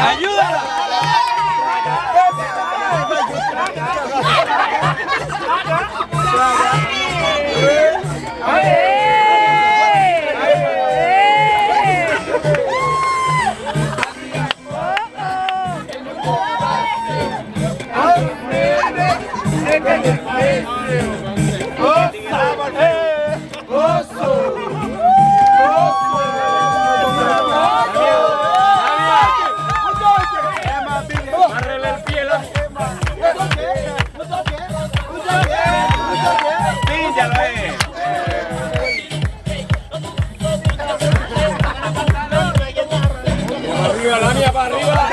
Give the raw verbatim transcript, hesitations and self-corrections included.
¡Ayúdala! ¡Arriba la mía, para arriba!